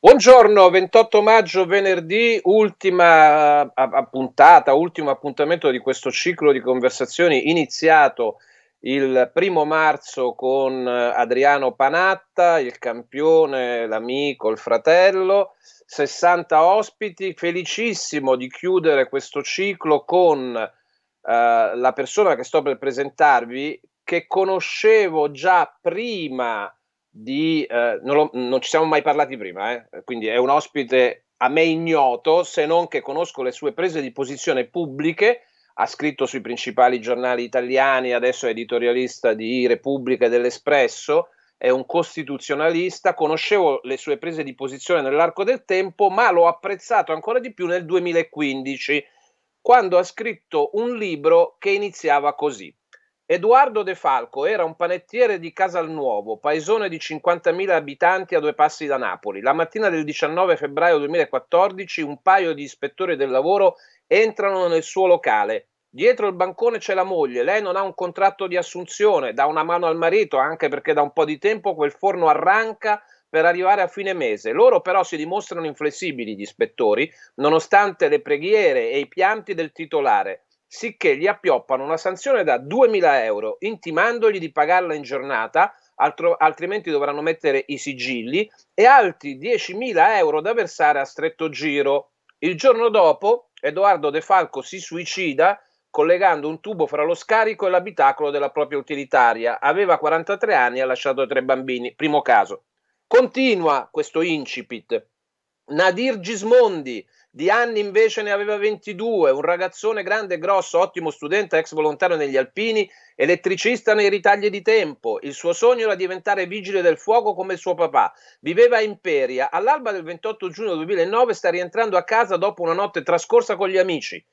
Buongiorno, 28 maggio, venerdì, ultima puntata, ultimo appuntamento di questo ciclo di conversazioni iniziato il 1° marzo con Adriano Panatta, il campione, l'amico, il fratello, 60 ospiti, felicissimo di chiudere questo ciclo con la persona che sto per presentarvi, che conoscevo già prima di, non ci siamo mai parlati prima, quindi è un ospite a me ignoto, se non che conosco le sue prese di posizione pubbliche, ha scritto sui principali giornali italiani, adesso è editorialista di Repubblica e dell'Espresso, è un costituzionalista, conoscevo le sue prese di posizione nell'arco del tempo, ma l'ho apprezzato ancora di più nel 2015, quando ha scritto un libro che iniziava così. Edoardo De Falco era un panettiere di Casalnuovo, paesone di 50.000 abitanti a 2 passi da Napoli. La mattina del 19 febbraio 2014 un paio di ispettori del lavoro entrano nel suo locale. Dietro il bancone c'è la moglie, lei non ha un contratto di assunzione, dà una mano al marito anche perché da un po' di tempo quel forno arranca per arrivare a fine mese. Loro però si dimostrano inflessibili, gli ispettori, nonostante le preghiere e i pianti del titolare. Sicché gli appioppano una sanzione da 2.000 euro, intimandogli di pagarla in giornata, altrimenti dovranno mettere i sigilli, e altri 10.000 euro da versare a stretto giro. Il giorno dopo Edoardo De Falco si suicida collegando un tubo fra lo scarico e l'abitacolo della propria utilitaria. Aveva 43 anni e ha lasciato 3 bambini, primo caso. Continua questo incipit. Nadir Gismondi, di anni invece ne aveva 22, un ragazzone grande e grosso, ottimo studente, ex volontario negli Alpini, elettricista nei ritagli di tempo. Il suo sogno era diventare vigile del fuoco come il suo papà. Viveva a Imperia. All'alba del 28 giugno 2009 sta rientrando a casa dopo una notte trascorsa con gli amici.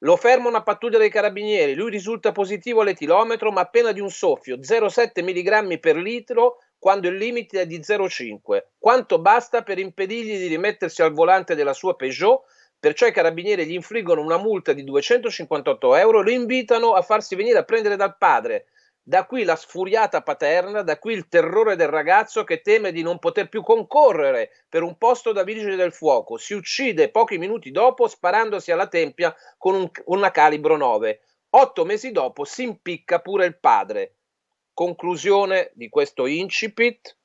Lo ferma una pattuglia dei carabinieri. Lui risulta positivo all'etilometro, ma appena di un soffio, 0,7 mg per litro, quando il limite è di 0,5, quanto basta per impedirgli di rimettersi al volante della sua Peugeot. Perciò i carabinieri gli infliggono una multa di 258 euro, lo invitano a farsi venire a prendere dal padre. Da qui la sfuriata paterna, da qui il terrore del ragazzo che teme di non poter più concorrere per un posto da vigile del fuoco. Si uccide pochi minuti dopo sparandosi alla tempia con una calibro 9. 8 mesi dopo si impicca pure il padre. Conclusione di questo incipit.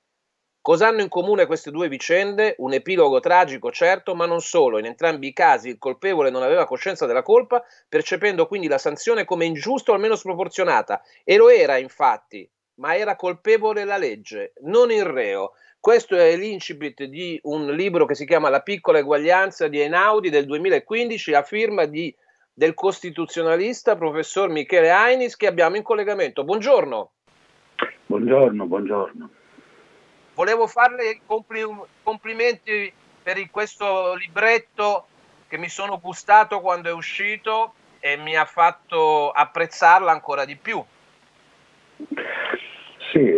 Cosa hanno in comune queste due vicende? Un epilogo tragico, certo, ma non solo. In entrambi i casi il colpevole non aveva coscienza della colpa, percependo quindi la sanzione come ingiusta o almeno sproporzionata. E lo era, infatti, ma era colpevole la legge, non il reo. Questo è l'incipit di un libro che si chiama La piccola eguaglianza di Einaudi del 2015, a firma del costituzionalista professor Michele Ainis, che abbiamo in collegamento. Buongiorno. Buongiorno, buongiorno. Volevo farle i complimenti per questo libretto che mi sono gustato quando è uscito e mi ha fatto apprezzarla ancora di più. Sì,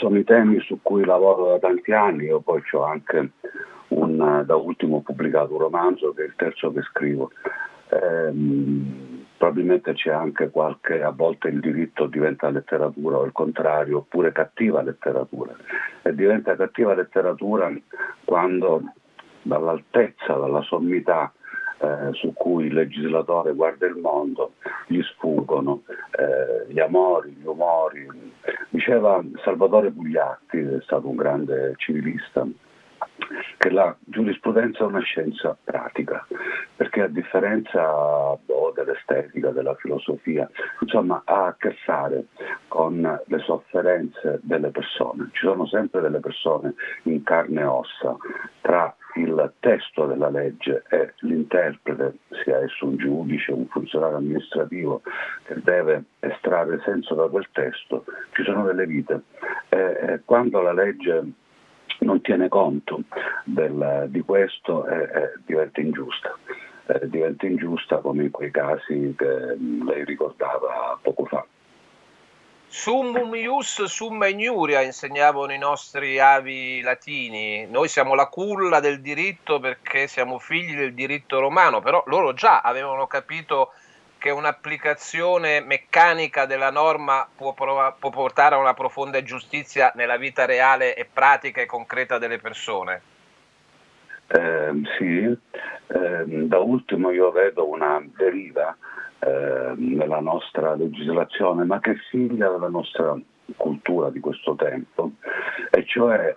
sono i temi su cui lavoro da tanti anni. Io poi ho anche da ultimo pubblicato un romanzo che è il terzo che scrivo. Probabilmente c'è anche qualche, a volte il diritto diventa letteratura o il contrario, oppure cattiva letteratura. E diventa cattiva letteratura quando dall'altezza, dalla sommità su cui il legislatore guarda il mondo, gli sfuggono gli amori, gli umori. Diceva Salvatore Pugliatti, che è stato un grande civilista, che la giurisprudenza è una scienza pratica, perché a differenza dell'estetica, della filosofia, insomma ha a che fare con le sofferenze delle persone. Ci sono sempre delle persone in carne e ossa tra il testo della legge e l'interprete, sia esso un giudice, un funzionario amministrativo che deve estrarre senso da quel testo. Ci sono delle vite. Quando la legge non tiene conto di questo, diventa ingiusta. Diventa ingiusta come in quei casi che lei ricordava poco fa. Summum ius, summa ignuria, insegnavano i nostri avi latini. Noi siamo la culla del diritto perché siamo figli del diritto romano, però loro già avevano capito che un'applicazione meccanica della norma può portare a una profonda ingiustizia nella vita reale e pratica e concreta delle persone. Sì, da ultimo io vedo una deriva nella nostra legislazione, ma che figlia della nostra cultura di questo tempo, e cioè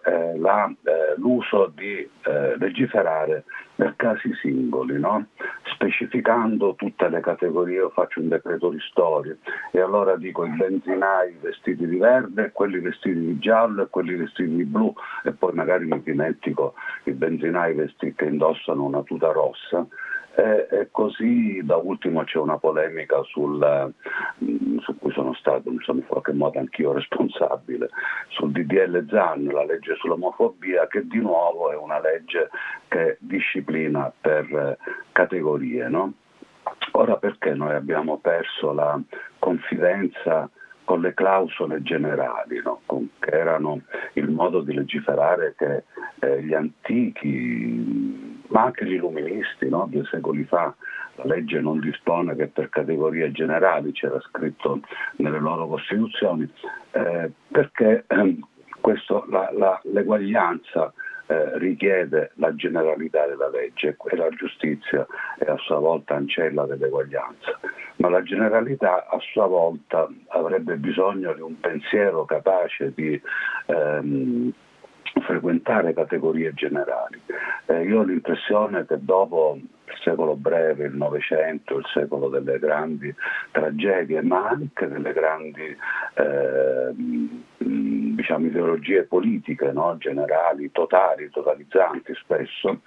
l'uso di legiferare per casi singoli, no? Specificando tutte le categorie. Io faccio un decreto ristori e allora dico i benzinai vestiti di verde, quelli vestiti di giallo e quelli vestiti di blu, e poi magari mi dimentico i benzinai vestiti che indossano una tuta rossa. E così da ultimo c'è una polemica su cui sono stato in qualche modo anch'io responsabile, sul DDL Zan, la legge sull'omofobia, che di nuovo è una legge che disciplina per categorie, no? Ora, perché noi abbiamo perso la confidenza con le clausole generali, no? Che erano il modo di legiferare che gli antichi, ma anche gli illuministi, no? 2 secoli fa, la legge non dispone che per categorie generali, c'era scritto nelle loro costituzioni, perché l'eguaglianza richiede la generalità della legge, e la giustizia è a sua volta ancella dell'eguaglianza, ma la generalità a sua volta avrebbe bisogno di un pensiero capace di frequentare categorie generali. Io ho l'impressione che dopo il secolo breve, il Novecento, il secolo delle grandi tragedie, ma anche delle grandi ideologie politiche, no? Generali, totali, totalizzanti spesso,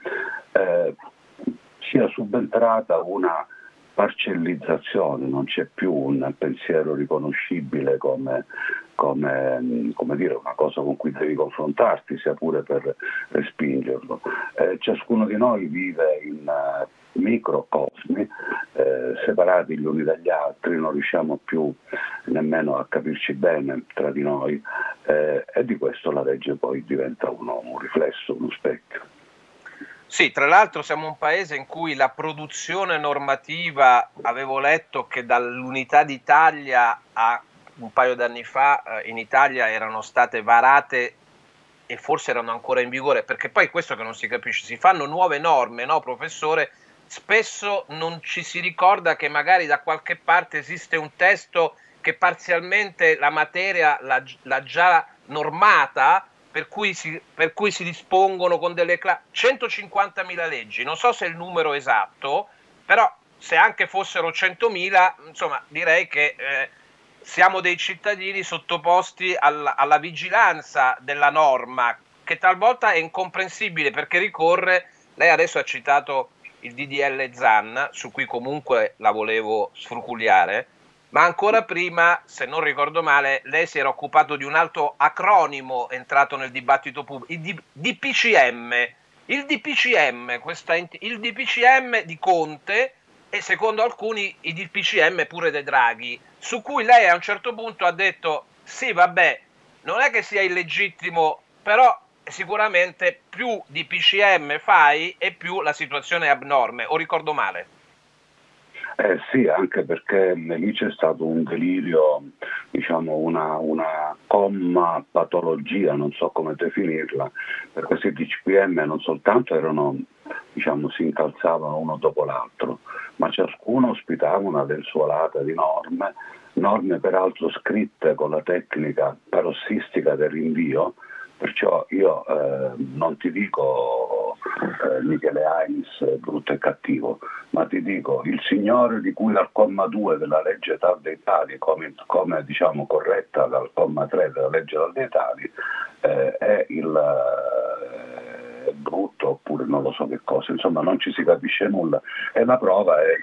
sia subentrata una parcellizzazione, non c'è più un pensiero riconoscibile come dire, una cosa con cui devi confrontarti, sia pure per respingerlo. Ciascuno di noi vive in microcosmi, separati gli uni dagli altri, non riusciamo più nemmeno a capirci bene tra di noi, e di questo la legge poi diventa un riflesso, uno specchio. Sì, tra l'altro siamo un paese in cui la produzione normativa, avevo letto che dall'Unità d'Italia a un paio d'anni fa in Italia erano state varate e forse erano ancora in vigore, perché poi questo che non si capisce, si fanno nuove norme, no professore? Spesso non ci si ricorda che magari da qualche parte esiste un testo che parzialmente la materia l'ha già normata, per cui si dispongono con delle 150.000 leggi, non so se è il numero esatto, però se anche fossero 100.000, insomma, direi che siamo dei cittadini sottoposti alla vigilanza della norma, che talvolta è incomprensibile perché ricorre, lei adesso ha citato il DDL Zan, su cui comunque la volevo sfruculiare, ma ancora prima, se non ricordo male, lei si era occupato di un altro acronimo entrato nel dibattito pubblico, il DPCM. Il DPCM di Conte e secondo alcuni il DPCM pure dei Draghi, su cui lei a un certo punto ha detto sì vabbè, non è che sia illegittimo, però sicuramente più DPCM fai e più la situazione è abnorme, o ricordo male? Sì, anche perché lì c'è stato un delirio, diciamo una comma patologia, non so come definirla, per questi DPCM non soltanto erano, diciamo, si incalzavano uno dopo l'altro, ma ciascuno ospitava una lenzuolata di norme peraltro scritte con la tecnica parossistica del rinvio. Perciò io non ti dico Michele Ainis brutto e cattivo, ma ti dico il signore di cui al comma 2 della legge TAR dei Tali, come diciamo corretta dal comma 3 della legge TAR dei Tali, è il brutto oppure non lo so che cosa, insomma non ci si capisce nulla, e la prova è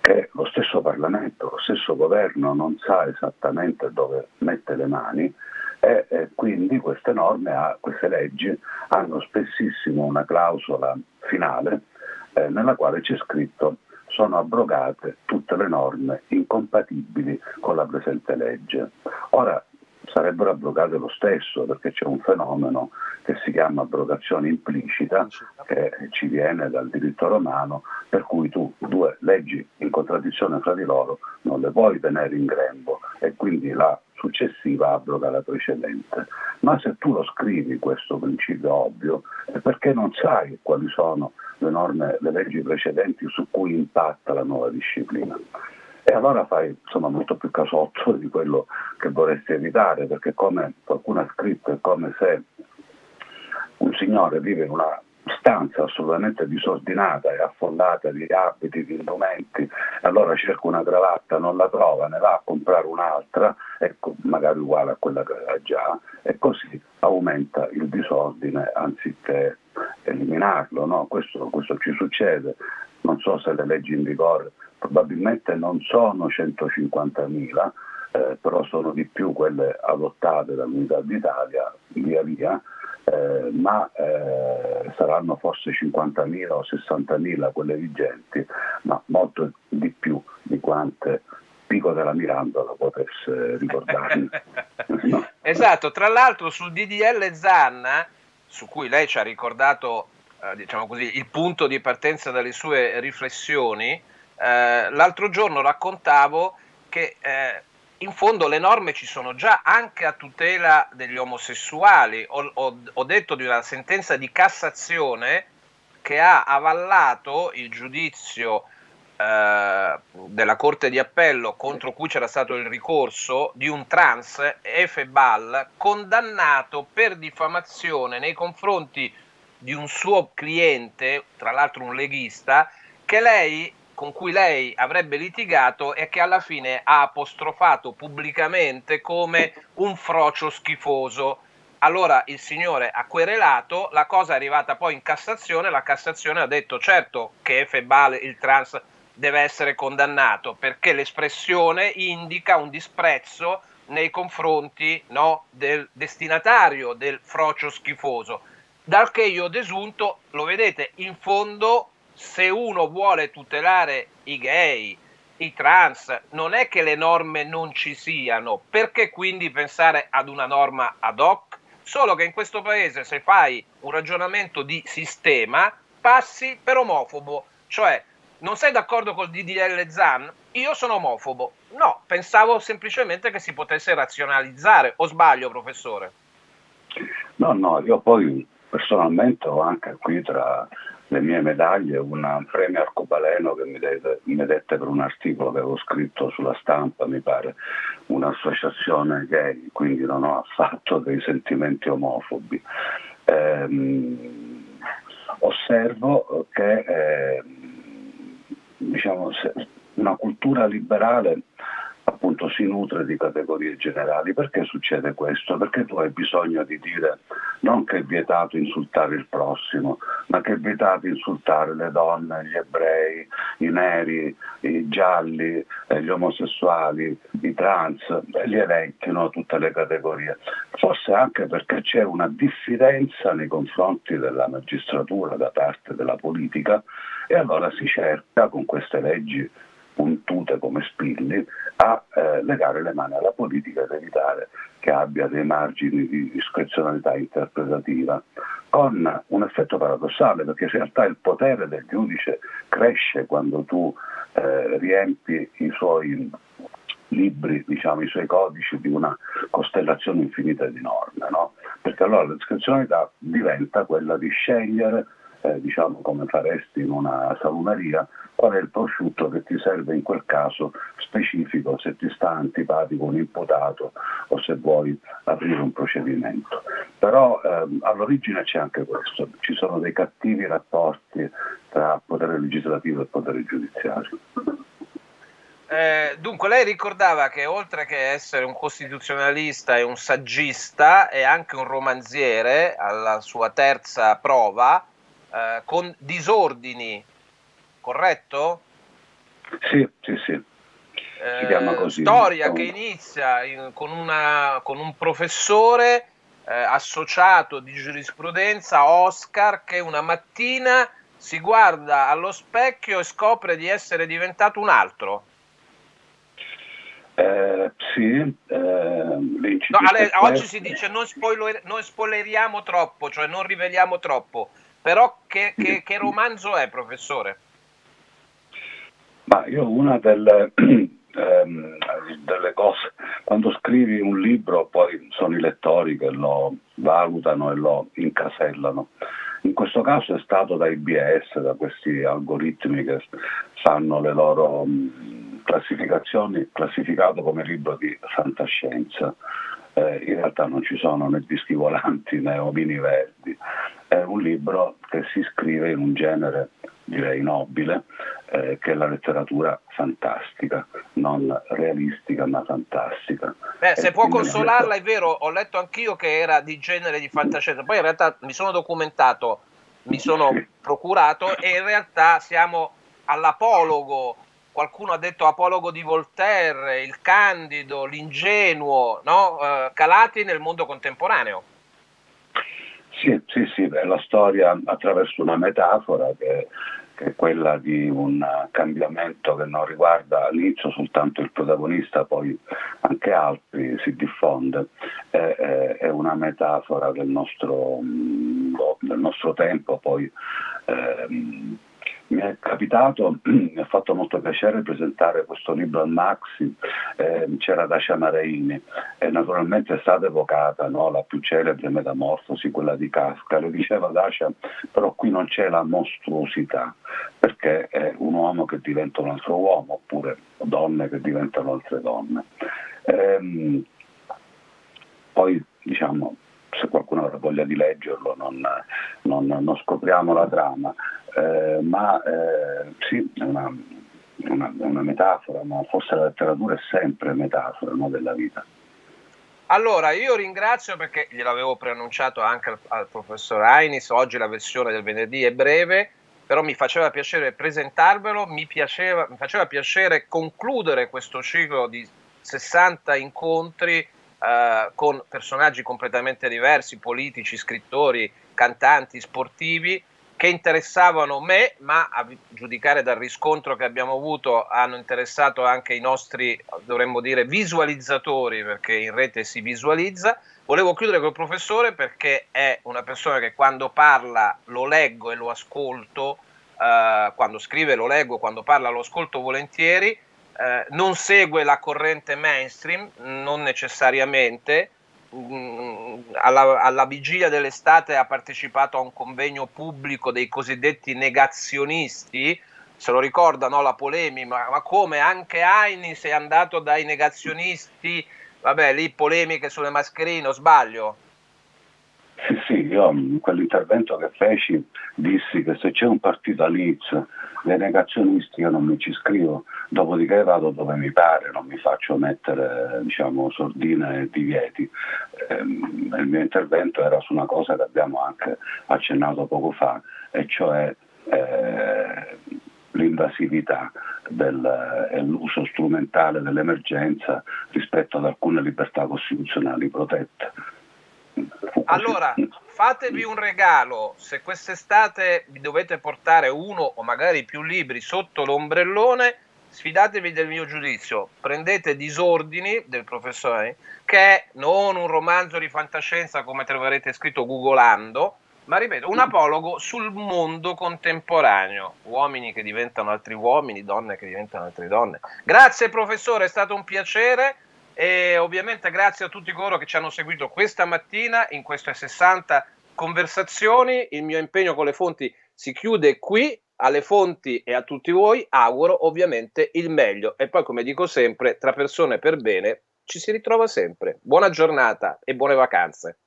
che lo stesso Parlamento, lo stesso governo non sa esattamente dove mette le mani. E quindi queste norme, queste leggi hanno spessissimo una clausola finale nella quale c'è scritto sono abrogate tutte le norme incompatibili con la presente legge. Ora sarebbero abrogate lo stesso, perché c'è un fenomeno che si chiama abrogazione implicita, che ci viene dal diritto romano, per cui tu 2 leggi in contraddizione fra di loro non le puoi tenere in grembo, e quindi la successiva abroga la precedente. Ma se tu lo scrivi questo principio ovvio è perché non sai quali sono le norme, le leggi precedenti su cui impatta la nuova disciplina. E allora fai, insomma, molto più casotto di quello che vorresti evitare, perché come qualcuno ha scritto è come se un signore vive in una stanza assolutamente disordinata e affollata di abiti, di indumenti, allora cerca una cravatta, non la trova, ne va a comprare un'altra, ecco, magari uguale a quella che aveva già, e così aumenta il disordine anziché eliminarlo, no? Questo ci succede, non so se le leggi in vigore probabilmente non sono 150.000, però sono di più quelle adottate dall'Unità d'Italia via via. Ma saranno forse 50.000 o 60.000 quelle vigenti, ma molto di più di quante Pico della Mirandola potesse ricordarmi. No. Esatto, tra l'altro sul DDL Zan, su cui lei ci ha ricordato diciamo così, il punto di partenza dalle sue riflessioni, l'altro giorno raccontavo che in fondo le norme ci sono già anche a tutela degli omosessuali. Ho detto di una sentenza di Cassazione che ha avallato il giudizio della Corte di Appello contro cui c'era stato il ricorso di un trans, F. Ball, condannato per diffamazione nei confronti di un suo cliente, tra l'altro un leghista, che lei con cui lei avrebbe litigato e che alla fine ha apostrofato pubblicamente come un frocio schifoso. Allora il signore ha querelato, la cosa è arrivata poi in Cassazione, la Cassazione ha detto certo che F. Ball, il trans, deve essere condannato perché l'espressione indica un disprezzo nei confronti, no, del destinatario del frocio schifoso. Dal che io ho desunto, lo vedete, in fondo se uno vuole tutelare i gay, i trans, non è che le norme non ci siano, perché quindi pensare ad una norma ad hoc? Solo che in questo paese se fai un ragionamento di sistema passi per omofobo, cioè non sei d'accordo col DDL Zan? Io sono omofobo. No, pensavo semplicemente che si potesse razionalizzare, o sbaglio professore? No, io poi personalmente ho anche qui tra le mie medaglie un premio arcobaleno che mi dette per un articolo che avevo scritto sulla Stampa, mi pare, un'associazione gay, quindi non ho affatto dei sentimenti omofobi. Osservo che diciamo, una cultura liberale appunto si nutre di categorie generali. Perché succede questo? Perché tu hai bisogno di dire non che è vietato insultare il prossimo, ma che è vietato insultare le donne, gli ebrei, i neri, i gialli, gli omosessuali, i trans, gli eletti, no? Tutte le categorie. Forse anche perché c'è una diffidenza nei confronti della magistratura da parte della politica e allora si cerca con queste leggi puntute come spilli a legare le mani alla politica ed evitare che abbia dei margini di discrezionalità interpretativa, con un effetto paradossale, perché in realtà il potere del giudice cresce quando tu riempi i suoi libri, diciamo, i suoi codici di una costellazione infinita di norme, no? Perché allora la discrezionalità diventa quella di scegliere, diciamo come faresti in una salumeria, qual è il prosciutto che ti serve in quel caso specifico, se ti sta antipatico un imputato o se vuoi aprire un procedimento. Però all'origine c'è anche questo, ci sono dei cattivi rapporti tra potere legislativo e potere giudiziario. Dunque lei ricordava che oltre che essere un costituzionalista e un saggista è anche un romanziere alla sua terza prova, con Disordini, corretto? Sì. Si chiama così. Storia che inizia con un professore associato di giurisprudenza, Oscar, che una mattina si guarda allo specchio e scopre di essere diventato un altro. Oggi si dice non spoileriamo troppo, cioè non riveliamo troppo, però che romanzo è, professore? Ma io una delle cose Quando scrivi un libro poi sono i lettori che lo valutano e lo incasellano. In questo caso è stato da IBS, da questi algoritmi che sanno le loro classificazioni, classificato come libro di fantascienza. In realtà non ci sono né dischi volanti né omini verdi. È un libro che si scrive in un genere, direi nobile, che è la letteratura fantastica, non realistica ma fantastica. Se può consolarla, è vero, ho letto anch'io che era di genere di fantascienza, poi in realtà mi sono documentato, mi sono procurato e in realtà siamo all'apologo, qualcuno ha detto apologo di Voltaire, il Candido, l'ingenuo, no? Calati nel mondo contemporaneo. Sì, sì, sì, è la storia attraverso una metafora che è quella di un cambiamento che non riguarda all'inizio soltanto il protagonista, poi anche altri, si diffonde, è una metafora del nostro tempo. Poi mi è capitato, mi ha fatto molto piacere presentare questo libro al Maxi, c'era Dacia Mareini e naturalmente è stata evocata, no, la più celebre metamorfosi, quella di Casca. Lo diceva Dacia, però qui non c'è la mostruosità, perché è un uomo che diventa un altro uomo, oppure donne che diventano altre donne. Poi diciamo, se qualcuno avrà voglia di leggerlo, non scopriamo la trama. Sì, è una metafora, ma forse la letteratura è sempre metafora, no, della vita. Allora, io ringrazio, perché gliel'avevo preannunciato anche al professor Ainis, oggi la versione del venerdì è breve, però mi faceva piacere presentarvelo, mi faceva piacere concludere questo ciclo di 60 incontri con personaggi completamente diversi, politici, scrittori, cantanti, sportivi, che interessavano me, ma a giudicare dal riscontro che abbiamo avuto hanno interessato anche i nostri, dovremmo dire, visualizzatori, perché in rete si visualizza. Volevo chiudere col professore perché è una persona che quando parla lo leggo e lo ascolto, quando scrive lo leggo, quando parla lo ascolto volentieri, non segue la corrente mainstream, non necessariamente. Alla vigilia dell'estate ha partecipato a un convegno pubblico dei cosiddetti negazionisti, se lo ricordano la polemica, ma come anche Ainis è andato dai negazionisti, vabbè, lì polemiche sulle mascherine, o sbaglio? Sì, sì, io in quell'intervento che feci dissi che se c'è un partito all'inizio dei negazionisti io non mi ci scrivo, dopodiché vado dove mi pare, non mi faccio mettere, diciamo, sordine e divieti. Il mio intervento era su una cosa che abbiamo anche accennato poco fa, e cioè l'invasività e l'uso strumentale dell'emergenza rispetto ad alcune libertà costituzionali protette. Allora, fatevi un regalo, se quest'estate vi dovete portare uno o magari più libri sotto l'ombrellone, sfidatevi del mio giudizio, prendete Disordini del professore, che è non un romanzo di fantascienza come troverete scritto googolando, ma ripeto, un apologo sul mondo contemporaneo, uomini che diventano altri uomini, donne che diventano altre donne. Grazie professore, è stato un piacere. E ovviamente grazie a tutti coloro che ci hanno seguito questa mattina in queste 60 conversazioni. Il mio impegno con le fonti si chiude qui. Alle fonti e a tutti voi auguro ovviamente il meglio. E poi, come dico sempre, tra persone per bene ci si ritrova sempre. Buona giornata e buone vacanze.